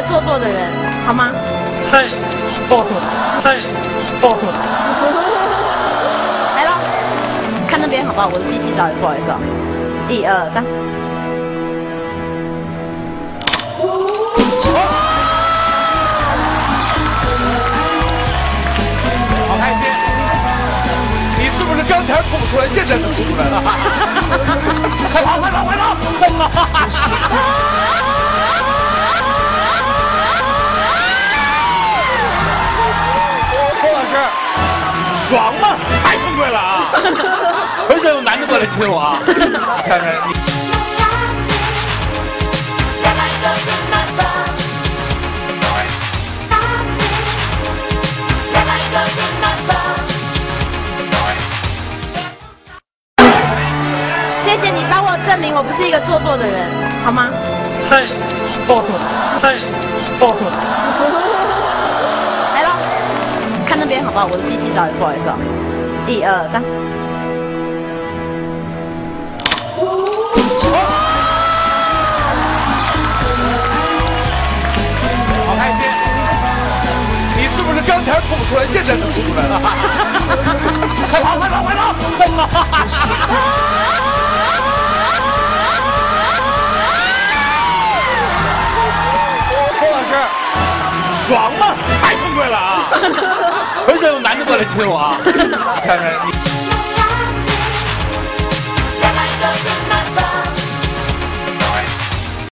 个做作的人，好吗？太做作，太做作。来了，看那边好不好？我的机器倒也不好意思啊。1、2、3。好开心！你是不是刚才吐出来，现在都吐出来了？快跑！快跑！快跑！爽吗？太富贵了啊！而且有男的过来亲我啊！看看你。谢谢你帮我证明我不是一个做作的人，好吗？太做作，太做作。看那边好不好？我的机器倒也不好意思啊。1、2、3。好开心！你是不是刚才吐出来，现在都吐出来了？快跑！快跑！快跑！快跑！郭老师，爽吗？太富贵了啊！而且有男的过来亲我啊！看看你。